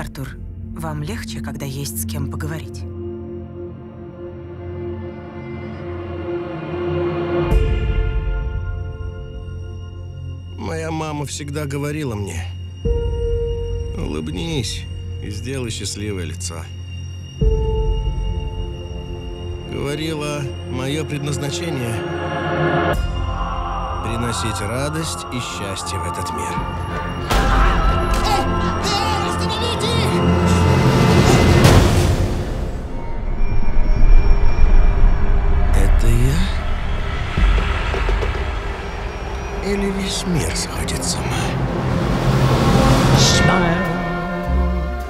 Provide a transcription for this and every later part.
Артур, вам легче, когда есть с кем поговорить? Моя мама всегда говорила мне: улыбнись и сделай счастливое лицо. Говорила, мое предназначение — приносить радость и счастье в этот мир. Это я? Или весь мир сходит с ума? Smile,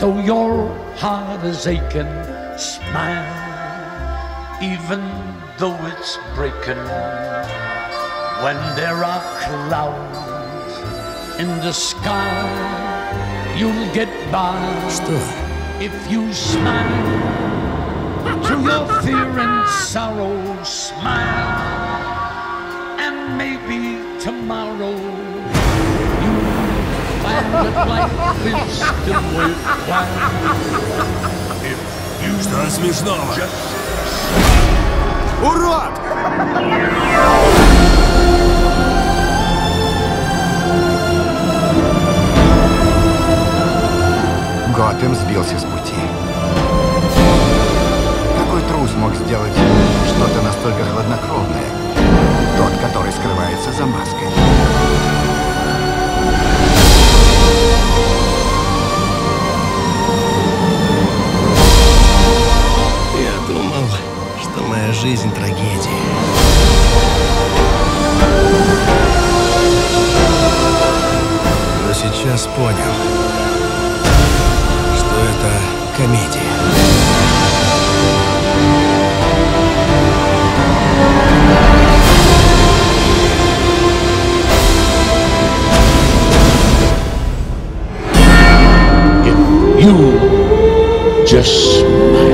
though your heart is aching. Smile, even though it's breaking. When there are clouds in the sky, you'll get by if you smile through your fear and sorrow. Smile, and maybe tomorrow you'll find that life is still worthwhile. If you just... Урод! Готэм сбился с пути. Какой трус мог сделать что-то настолько хладнокровное? Тот, который скрывается за маской. Я думал, что моя жизнь — трагедия. Но сейчас понял. Это комедия. If you just...